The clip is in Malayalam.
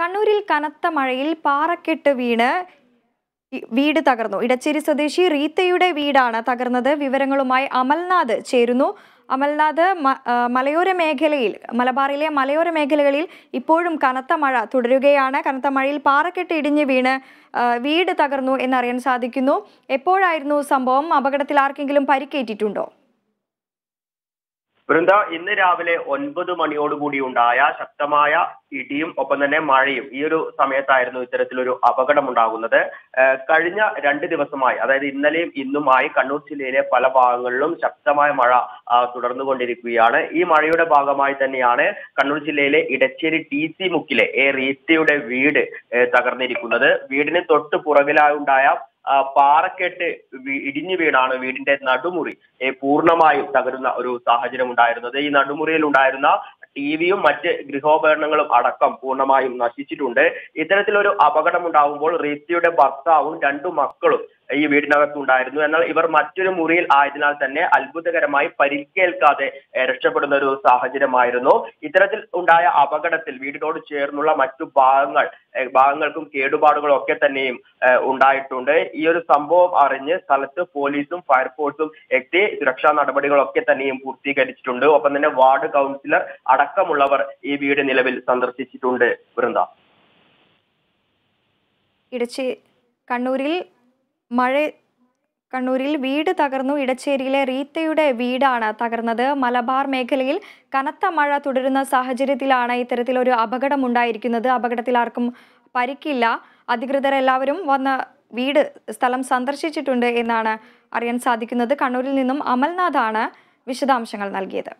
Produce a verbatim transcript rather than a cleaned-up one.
കണ്ണൂരിൽ കനത്ത മഴയിൽ പാറക്കെട്ട് വീണ് വീട് തകർന്നു. ഇടച്ചേരി സ്വദേശി റീത്തയുടെ വീടാണ് തകർന്നത്. വിവരങ്ങളുമായി അമൽനാഥ് ചേരുന്നു. അമൽനാഥ്, മലയോര മേഖലയിൽ മലബാറിലെ മലയോര മേഖലകളിൽ ഇപ്പോഴും കനത്ത മഴ തുടരുകയാണ്. കനത്ത മഴയിൽ പാറക്കെട്ട് ഇടിഞ്ഞ് വീണ് വീട് തകർന്നു എന്നറിയാൻ സാധിക്കുന്നു. എപ്പോഴായിരുന്നു സംഭവം? അപകടത്തിൽ ആർക്കെങ്കിലും പരിക്കേറ്റിട്ടുണ്ടോ? വൃന്ദ, ഇന്ന് രാവിലെ ഒൻപത് മണിയോടുകൂടി ഉണ്ടായ ശക്തമായ ഇടിയും ഒപ്പം തന്നെ മഴയും ഈ ഒരു സമയത്തായിരുന്നു ഇത്തരത്തിലൊരു അപകടം ഉണ്ടാകുന്നത്. കഴിഞ്ഞ രണ്ട് ദിവസമായി, അതായത് ഇന്നലെയും ഇന്നുമായി കണ്ണൂർ ജില്ലയിലെ പല ഭാഗങ്ങളിലും ശക്തമായ മഴ തുടർന്നുകൊണ്ടിരിക്കുകയാണ്. ഈ മഴയുടെ ഭാഗമായി തന്നെയാണ് കണ്ണൂർ ജില്ലയിലെ ഇടച്ചേരി ടി സി മുക്കിലെ എ റീത്തയുടെ വീട് തകർന്നിരിക്കുന്നത്. വീടിന് തൊട്ട് പുറകിലായുണ്ടായ പാറക്കെട്ട് ഇടിഞ്ഞു വീണാണ് വീടിന്റെ നടുമുറി പൂർണ്ണമായും തകരുന്ന ഒരു സാഹചര്യം ഉണ്ടായിരുന്നത്. ഈ നടുമുറിയിൽ ഉണ്ടായിരുന്ന ടിവിയും മറ്റ് ഗൃഹോപകരണങ്ങളും അടക്കം പൂർണ്ണമായും നശിച്ചിട്ടുണ്ട്. ഇത്തരത്തിലൊരു അപകടം ഉണ്ടാകുമ്പോൾ റീത്തയുടെ ഭർത്താവും രണ്ടു മക്കളും ഈ വീടിനകത്തുണ്ടായിരുന്നു. എന്നാൽ ഇവർ മറ്റൊരു മുറിയിൽ ആയതിനാൽ തന്നെ അത്ഭുതകരമായി പരിക്കേൽക്കാതെ രക്ഷപ്പെടുന്ന ഒരു സാഹചര്യമായിരുന്നു. ഇത്തരത്തിൽ ഉണ്ടായ അപകടത്തിൽ വീടിനോട് ചേർന്നുള്ള മറ്റു ഭാഗങ്ങൾ ഭാഗങ്ങൾക്കും കേടുപാടുകളും ഒക്കെ തന്നെയും ഉണ്ടായിട്ടുണ്ട്. ഈ ഒരു സംഭവം അറിഞ്ഞ് സ്ഥലത്ത് പോലീസും ഫയർഫോഴ്സും എത്തി സുരക്ഷാ നടപടികളൊക്കെ തന്നെയും പൂർത്തീകരിച്ചിട്ടുണ്ട്. ഒപ്പം തന്നെ വാർഡ് കൗൺസിലർ അടക്കമുള്ളവർ ഈ വീട് നിലവിൽ സന്ദർശിച്ചിട്ടുണ്ട്. വൃന്ദ, ഇടച്ചേരി കണ്ണൂരിൽ മഴ കണ്ണൂരിൽ വീട് തകർന്നു. ഇടച്ചേരിയിലെ റീത്തയുടെ വീടാണ് തകർന്നത്. മലബാർ മേഖലയിൽ കനത്ത മഴ തുടരുന്ന സാഹചര്യത്തിലാണ് ഇത്തരത്തിലൊരു അപകടം ഉണ്ടായിരിക്കുന്നത്. അപകടത്തിൽ ആർക്കും പരിക്കില്ല. അധികൃതരെല്ലാവരും വന്ന് വീട് സ്ഥലം സന്ദർശിച്ചിട്ടുണ്ട് എന്നാണ് അറിയാൻ സാധിക്കുന്നത്. കണ്ണൂരിൽ നിന്നും അമൽനാഥാണ് വിശദാംശങ്ങൾ നൽകിയത്.